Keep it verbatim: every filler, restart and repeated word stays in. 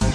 mê.